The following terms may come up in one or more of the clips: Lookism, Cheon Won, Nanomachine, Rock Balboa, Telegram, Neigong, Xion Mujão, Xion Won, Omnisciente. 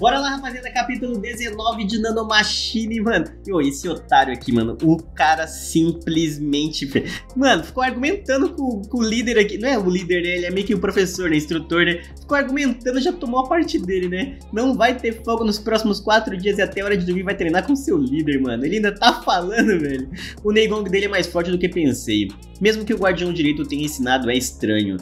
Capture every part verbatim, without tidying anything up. Bora lá, rapaziada, capítulo dezenove de Nanomachine, mano. E oh, esse otário aqui, mano, o cara simplesmente... Mano, ficou argumentando com, com o líder aqui. Não é o líder, né? Ele é meio que o professor, né? Instrutor, né? Ficou argumentando, já tomou a parte dele, né? Não vai ter fogo nos próximos quatro dias e até a hora de dormir vai treinar com seu líder, mano. Ele ainda tá falando, velho. O Neigong dele é mais forte do que pensei. Mesmo que o guardião direito tenha ensinado, é estranho.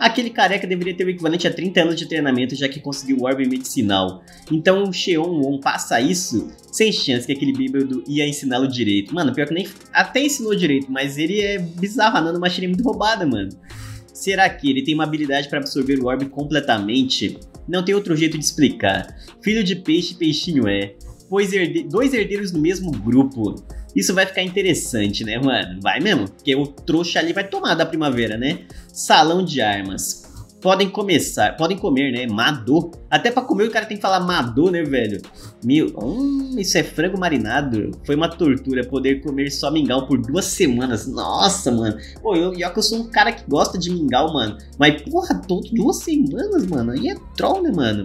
Aquele careca deveria ter o equivalente a trinta anos de treinamento, já que conseguiu o orbe medicinal. Então o Cheon Won passa isso, sem chance que aquele bíbado ia ensiná-lo direito. Mano, pior que nem até ensinou direito, mas ele é bizarro, a nanomachine é muito roubada, mano. Será que ele tem uma habilidade para absorver o orbe completamente? Não tem outro jeito de explicar. Filho de peixe, peixinho é. Pois herde... dois herdeiros no mesmo grupo. Isso vai ficar interessante, né, mano? Vai mesmo, porque o trouxa ali vai tomar da primavera, né? Salão de armas. Podem começar, podem comer, né? Madô. Até pra comer o cara tem que falar madô, né, velho? Meu, hum, isso é frango marinado. Foi uma tortura poder comer só mingau por duas semanas. Nossa, mano. Pô, eu, eu, eu sou um cara que gosta de mingau, mano. Mas, porra, todo, duas semanas, mano. Aí é troll, né, mano?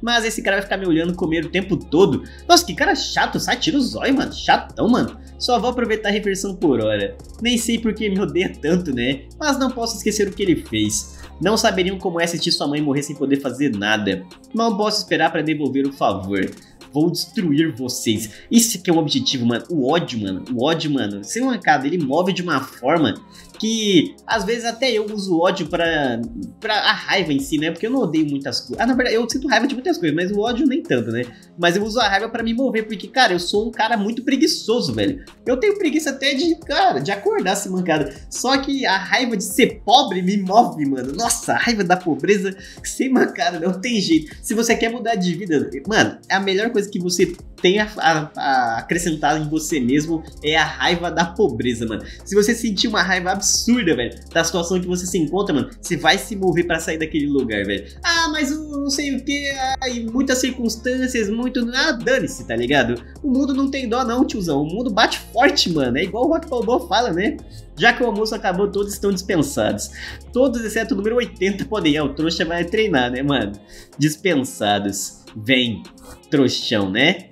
Mas esse cara vai ficar me olhando comer o tempo todo. Nossa, que cara chato. Sai, tira o zóio, mano. Chatão, mano. Só vou aproveitar a refeição por hora. Nem sei porque me odeia tanto, né? Mas não posso esquecer o que ele fez. Não saberiam como é assistir sua mãe morrer sem poder fazer nada. Não posso esperar pra devolver o favor. Vou destruir vocês. Esse que é o objetivo, mano. O ódio, mano. O ódio, mano. Sem um cara, ele move de uma forma que, às vezes, até eu uso ódio pra, pra a raiva em si, né? Porque eu não odeio muitas coisas. Ah, na verdade, eu sinto raiva de muitas coisas, mas o ódio nem tanto, né? Mas eu uso a raiva pra me mover, porque, cara, eu sou um cara muito preguiçoso, velho. Eu tenho preguiça até de, cara, de acordar se mancada. Só que a raiva de ser pobre me move, mano. Nossa, a raiva da pobreza sem mancada, não tem jeito. Se você quer mudar de vida, mano, a melhor coisa que você tem a, a, a acrescentar em você mesmo é a raiva da pobreza, mano. Se você sentir uma raiva absurda, velho, da situação que você se encontra, mano, você vai se mover pra sair daquele lugar, velho. Ah, mas eu não sei o que, ah, e muitas circunstâncias, muito... Ah, dane-se, tá ligado? O mundo não tem dó não, tiozão. O mundo bate forte, mano. É igual o Rock Balboa fala, né? Já que o almoço acabou, todos estão dispensados. Todos, exceto o número oitenta, podem ir. Ah, o trouxa vai treinar, né, mano? Dispensados. Vem, trouxão, né?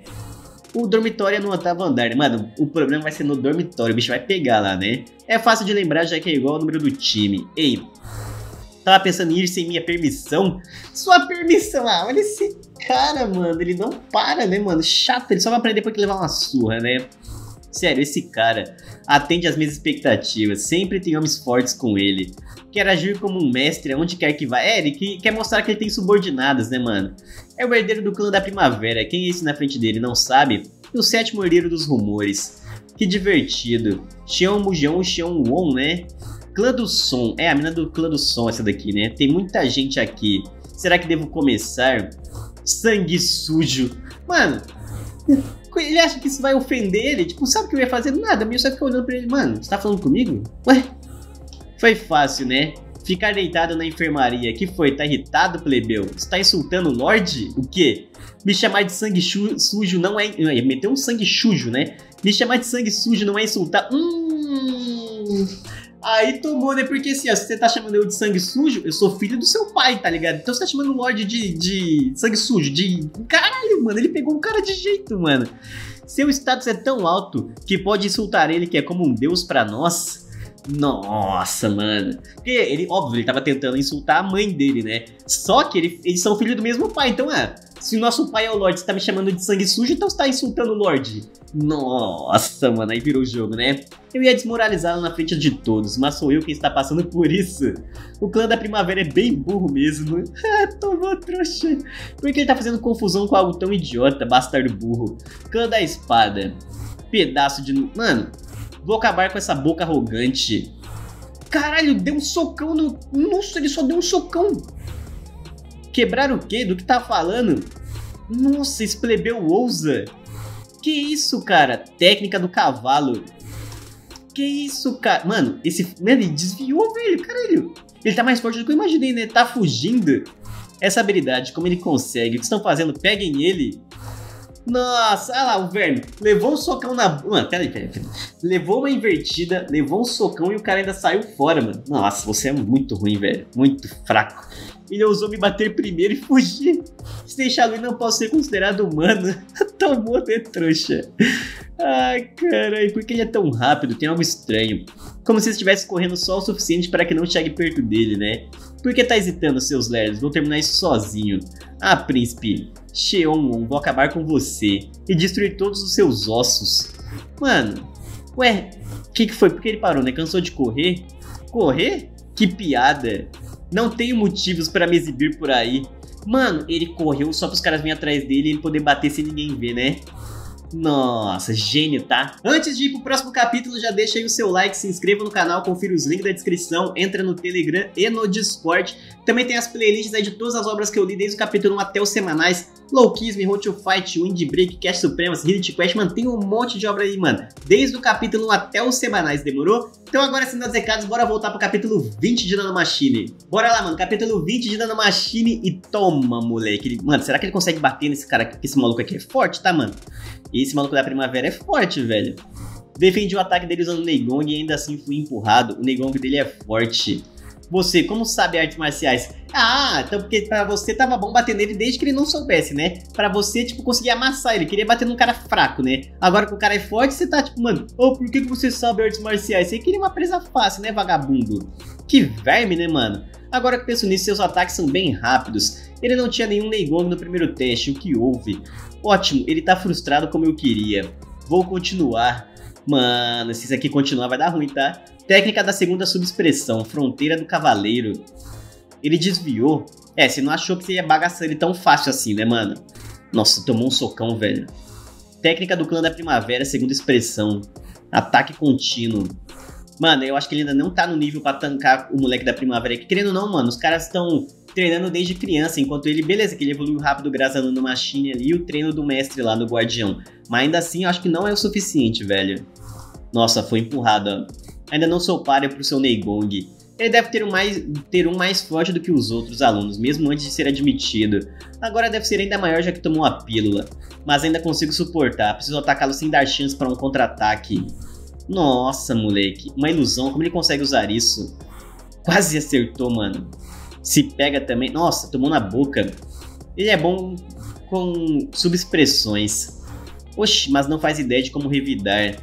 O dormitório é no oitavo andar. Mano, o problema vai ser no dormitório. O bicho vai pegar lá, né? É fácil de lembrar, já que é igual ao número do time. Ei, tava pensando em ir sem minha permissão? Sua permissão? Ah, olha esse cara, mano. Ele não para, né, mano? Chato, ele só vai aprender depois que levar uma surra, né? Sério, esse cara atende às minhas expectativas. Sempre tem homens fortes com ele. Quer agir como um mestre aonde quer que vá. É, ele que, quer mostrar que ele tem subordinadas, né, mano? É o herdeiro do clã da primavera. Quem é esse na frente dele, não sabe? E o sétimo herdeiro dos rumores. Que divertido. Xion Mujão, Xion Won, né? Clã do som. É, a mina do clã do som essa daqui, né? Tem muita gente aqui. Será que devo começar? Sangue sujo. Mano... Ele acha que isso vai ofender ele? Tipo, sabe o que eu ia fazer? Nada, meio só ficar olhando pra ele. Mano, você tá falando comigo? Ué? Foi fácil, né? Ficar deitado na enfermaria. Que foi? Tá irritado, plebeu? Você tá insultando o Lorde? O quê? Me chamar de sangue sujo não é... Não, ia meter um sangue sujo, né? Me chamar de sangue sujo não é insultar... Hum... Aí tomou, né? Porque assim, ó, se você tá chamando eu de sangue sujo, eu sou filho do seu pai, tá ligado? Então você tá chamando o Lorde de, de sangue sujo, de... Caralho, mano, ele pegou um cara de jeito, mano. Seu status é tão alto que pode insultar ele, que é como um deus pra nós... Nossa, mano. Porque ele, óbvio, ele tava tentando insultar a mãe dele, né? Só que ele, eles são filhos do mesmo pai. Então, ah, se o nosso pai é o Lorde, você tá me chamando de sangue sujo, então você tá insultando o Lorde. Nossa, mano, aí virou o jogo, né? Eu ia desmoralizá-lo na frente de todos, mas sou eu quem está passando por isso. O clã da primavera é bem burro mesmo. Tomou trouxa. Por que ele tá fazendo confusão com algo tão idiota, bastardo burro? Clã da espada. Pedaço de... Mano... Vou acabar com essa boca arrogante. Caralho, deu um socão no... Nossa, ele só deu um socão. Quebrar o quê? Do que tá falando? Nossa, esse plebeu ousa. Que isso, cara? Técnica do cavalo. Que isso, cara? Mano, esse... Mano, ele desviou, velho. Caralho. Ele tá mais forte do que eu imaginei, né? Tá fugindo. Essa habilidade, como ele consegue? O que estão fazendo? Peguem ele. Nossa, olha lá, o Verme levou um socão na... Mano, peraí, peraí, peraí. Levou uma invertida, levou um socão e o cara ainda saiu fora, mano. Nossa, você é muito ruim, velho. Muito fraco. Ele ousou me bater primeiro e fugir. Se deixar ali, não posso ser considerado humano. Tão morto é trouxa. Ai, caralho, por que ele é tão rápido? Tem algo estranho. Como se estivesse correndo só o suficiente para que não chegue perto dele, né? Por que tá hesitando, seus lerdos? Vou terminar isso sozinho. Ah, príncipe, Cheon Won, vou acabar com você e destruir todos os seus ossos. Mano, ué, o que que foi? Por que ele parou, né? Cansou de correr? Correr? Que piada. Não tenho motivos para me exibir por aí. Mano, ele correu só para os caras virem atrás dele e ele poder bater sem ninguém ver, né? Nossa, gênio, tá? Antes de ir pro próximo capítulo, já deixa aí o seu like, se inscreva no canal, confira os links da descrição, entra no Telegram e no Discord. Também tem as playlists aí de todas as obras que eu li, desde o capítulo um até os semanais. Lookism, Road to Fight, Wind Break, Cash Supremas, Hit Quest, mano, tem um monte de obra aí, mano. Desde o capítulo um até os semanais, demorou? Então agora, sem dar recados, bora voltar pro capítulo vinte de Nanomachine. Bora lá, mano, capítulo vinte de Nanomachine e toma, moleque. Ele, mano, será que ele consegue bater nesse cara? Porque esse maluco aqui é forte, tá, mano? Esse maluco da primavera é forte, velho. Defendi o ataque dele usando o Neigong e ainda assim fui empurrado. O Neigong dele é forte. Você, como sabe artes marciais? Ah, então porque pra você tava bom bater nele desde que ele não soubesse, né? Pra você, tipo, conseguir amassar ele. Queria bater num cara fraco, né? Agora que o cara é forte, você tá tipo, mano, ô, oh, por que você sabe artes marciais? Você queria uma presa fácil, né, vagabundo? Que verme, né, mano? Agora que eu penso nisso, seus ataques são bem rápidos. Ele não tinha nenhum Neigong no primeiro teste, o que houve? Ótimo, ele tá frustrado como eu queria. Vou continuar. Mano, se isso aqui continuar vai dar ruim, tá? Técnica da segunda subexpressão, fronteira do cavaleiro. Ele desviou. É, você não achou que você ia bagaçar ele tão fácil assim, né, mano? Nossa, tomou um socão, velho. Técnica do clã da primavera, segunda expressão. Ataque contínuo. Mano, eu acho que ele ainda não tá no nível pra tancar o moleque da primavera aqui. Querendo ou não, mano, os caras estão treinando desde criança. Enquanto ele, beleza, que ele evoluiu rápido graças à Nanomachine ali e o treino do mestre lá no guardião. Mas ainda assim, eu acho que não é o suficiente, velho. Nossa, foi empurrado, ó. Ainda não sou páreo pro seu Neigong. Ele deve ter um, mais, ter um mais forte do que os outros alunos, mesmo antes de ser admitido. Agora deve ser ainda maior já que tomou a pílula. Mas ainda consigo suportar, preciso atacá-lo sem dar chance para um contra-ataque. Nossa, moleque, uma ilusão, como ele consegue usar isso? Quase acertou, mano. Se pega também, nossa, tomou na boca. Ele é bom com subexpressões. Oxi, mas não faz ideia de como revidar.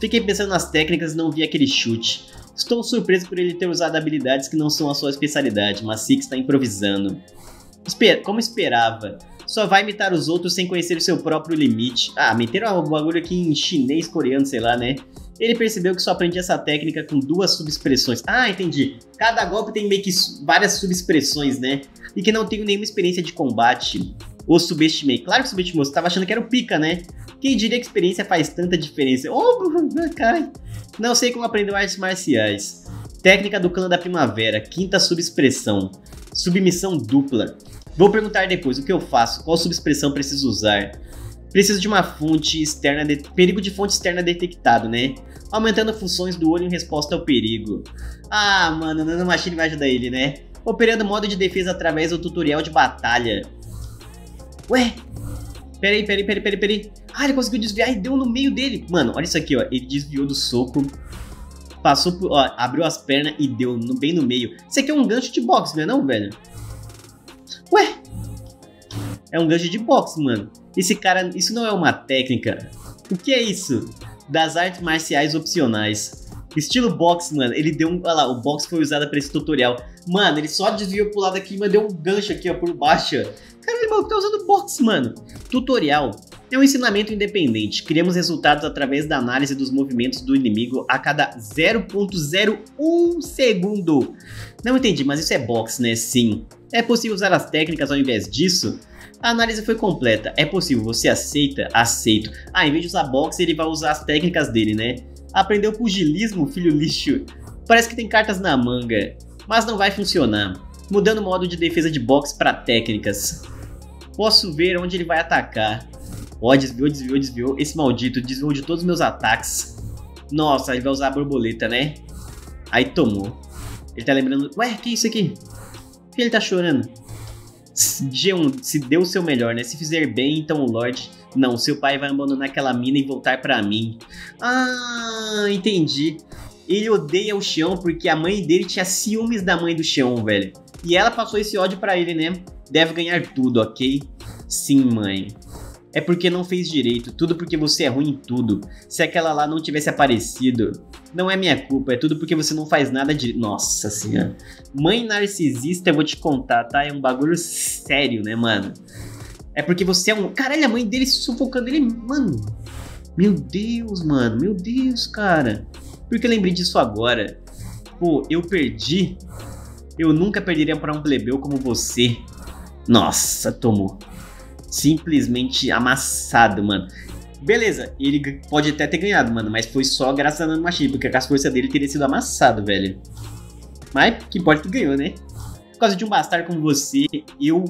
Fiquei pensando nas técnicas e não vi aquele chute. Estou surpreso por ele ter usado habilidades que não são a sua especialidade, mas Six está improvisando. Esper- como esperava. Só vai imitar os outros sem conhecer o seu próprio limite. Ah, meteram o bagulho aqui em chinês, coreano, sei lá, né? Ele percebeu que só aprendi essa técnica com duas subexpressões. Ah, entendi. Cada golpe tem meio que várias subexpressões, né? E que não tenho nenhuma experiência de combate. Ou subestimei. Claro que subestimou, você tava achando que era o pica, né? Quem diria que experiência faz tanta diferença? Oh, cara. Não sei como aprendeu artes marciais. Técnica do clã da primavera, quinta subexpressão. Submissão dupla. Vou perguntar depois o que eu faço, qual subexpressão preciso usar. Preciso de uma fonte externa, de... perigo de fonte externa detectado, né? Aumentando funções do olho em resposta ao perigo. Ah, mano, a Nanomachine vai ajudar ele, né? Operando modo de defesa através do tutorial de batalha. Ué? Peraí, peraí, peraí, peraí, peraí. Ah, ele conseguiu desviar e deu no meio dele. Mano, olha isso aqui, ó. Ele desviou do soco. Passou por... Ó, abriu as pernas e deu no, bem no meio. Isso aqui é um gancho de boxe, não é não, velho? Ué? É um gancho de boxe, mano. Esse cara... Isso não é uma técnica. O que é isso? Das artes marciais opcionais. Estilo boxe, mano. Ele deu um... Olha lá, o boxe foi usado pra esse tutorial. Mano, ele só desviou pro lado aqui, mas deu um gancho aqui, ó, por baixo, ó. Caralho, o maluco tá usando boxe, mano. Tutorial. É um ensinamento independente. Criamos resultados através da análise dos movimentos do inimigo a cada zero ponto zero um segundo. Não entendi, mas isso é boxe, né? Sim. É possível usar as técnicas ao invés disso? A análise foi completa. É possível. Você aceita? Aceito. Ah, em vez de usar boxe, ele vai usar as técnicas dele, né? Aprendeu pugilismo, filho lixo? Parece que tem cartas na manga. Mas não vai funcionar. Mudando o modo de defesa de boxe para técnicas. Posso ver onde ele vai atacar. Ó, oh, desviou, desviou, desviou. Esse maldito desviou de todos os meus ataques. Nossa, ele vai usar a borboleta, né? Aí tomou. Ele tá lembrando... Ué, que é isso aqui? Por que ele tá chorando? Jeon, se deu o seu melhor, né? Se fizer bem, então o Lorde... Não, seu pai vai abandonar aquela mina e voltar pra mim. Ah, entendi. Ele odeia o Xion porque a mãe dele tinha ciúmes da mãe do Xion, velho. E ela passou esse ódio pra ele, né? Deve ganhar tudo, ok? Sim, mãe. É porque não fez direito, tudo porque você é ruim em tudo. Se aquela lá não tivesse aparecido, não é minha culpa, é tudo porque você não faz nada de... Nossa senhora. Mãe narcisista, eu vou te contar, tá? É um bagulho sério, né, mano? É porque você é um... Caralho, a mãe dele sufocando ele, mano. Meu Deus, mano. Meu Deus, cara. Por que eu lembrei disso agora? Pô, eu perdi. Eu nunca perderia pra um plebeu como você. Nossa, tomou. Simplesmente amassado, mano. Beleza, ele pode até ter ganhado, mano, mas foi só graças a Nanomachine, porque com as forças dele teria sido amassado, velho. Mas que importa que ganhou, né? Por causa de um bastardo como você, eu...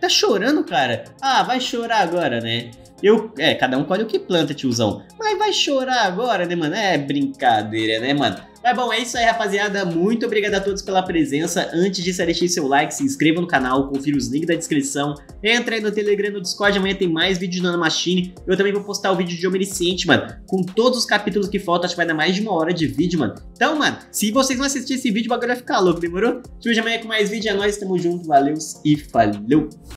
Tá chorando, cara? Ah, vai chorar agora, né? Eu... É, cada um colhe o que planta, tiozão. Mas vai chorar agora, né, mano? É brincadeira, né, mano? Mas bom, é isso aí, rapaziada. Muito obrigado a todos pela presença. Antes disso, deixe seu like, se inscreva no canal, confira os links da descrição. Entra aí no Telegram, no Discord, amanhã tem mais vídeo de Nanomachine. Eu também vou postar o vídeo de Omnisciente, mano, com todos os capítulos que faltam. Acho que vai dar mais de uma hora de vídeo, mano. Então, mano, se vocês não assistirem esse vídeo, o bagulho vai ficar louco, demorou? Te vejo amanhã com mais vídeo, é nóis, tamo junto, valeu e falou!